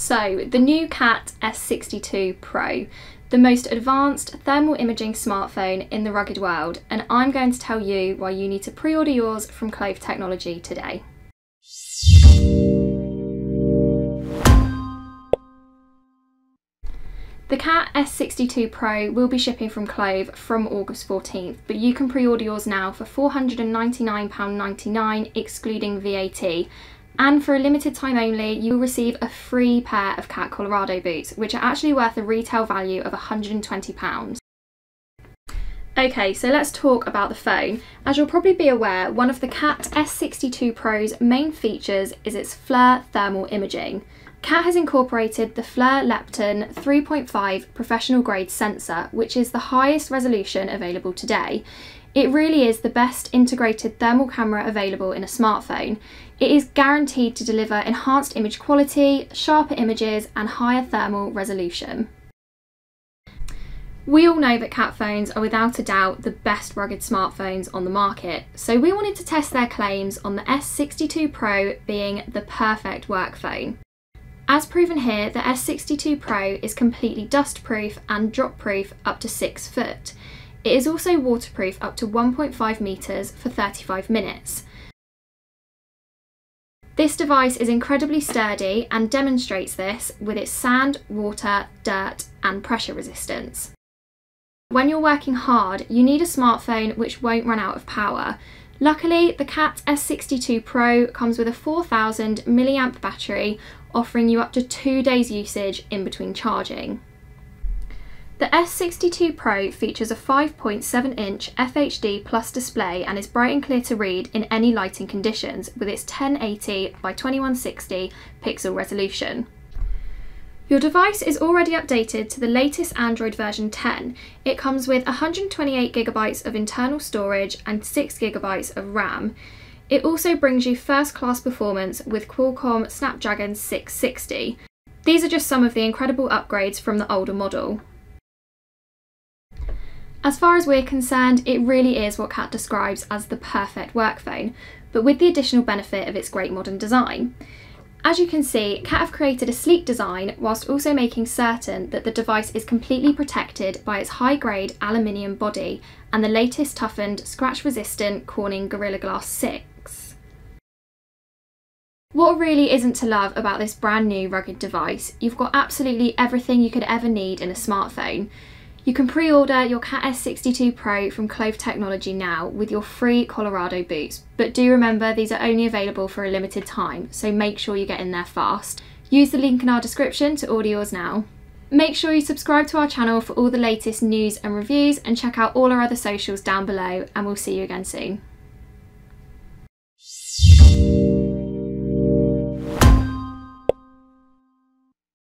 So the new CAT S62 Pro, the most advanced thermal imaging smartphone in the rugged world, and I'm going to tell you why you need to pre-order yours from Clove Technology today. The CAT S62 Pro will be shipping from Clove from August 14th, but you can pre-order yours now for £499.99 excluding VAT, and for a limited time only you will receive a free pair of CAT Colorado boots, which are actually worth a retail value of £120. Okay, so let's talk about the phone. As you'll probably be aware, one of the CAT S62 Pro's main features is its FLIR thermal imaging. CAT has incorporated the FLIR Lepton 3.5 professional grade sensor, which is the highest resolution available today. It really is the best integrated thermal camera available in a smartphone. It is guaranteed to deliver enhanced image quality, sharper images, and higher thermal resolution. We all know that CAT phones are without a doubt the best rugged smartphones on the market, so we wanted to test their claims on the S62 Pro being the perfect work phone. As proven here, the S62 Pro is completely dust-proof and drop-proof up to 6 foot. It is also waterproof up to 1.5 metres for 35 minutes. This device is incredibly sturdy and demonstrates this with its sand, water, dirt and pressure resistance. When you're working hard, you need a smartphone which won't run out of power. Luckily, the CAT S62 Pro comes with a 4000 mAh battery, offering you up to 2 days usage in between charging. The S62 Pro features a 5.7-inch FHD plus display and is bright and clear to read in any lighting conditions with its 1080 by 2160 pixel resolution. Your device is already updated to the latest Android version 10. It comes with 128GB of internal storage and 6GB of RAM. It also brings you first-class performance with Qualcomm Snapdragon 660. These are just some of the incredible upgrades from the older model. As far as we're concerned, it really is what CAT describes as the perfect work phone, but with the additional benefit of its great modern design. As you can see, CAT have created a sleek design whilst also making certain that the device is completely protected by its high-grade aluminium body and the latest toughened, scratch-resistant Corning Gorilla Glass 6. What really isn't to love about this brand new rugged device? You've got absolutely everything you could ever need in a smartphone. You can pre-order your CAT S62 Pro from Clove Technology now with your free Colorado boots, but do remember these are only available for a limited time, so make sure you get in there fast. Use the link in our description to order yours now. Make sure you subscribe to our channel for all the latest news and reviews, and check out all our other socials down below, and we'll see you again soon.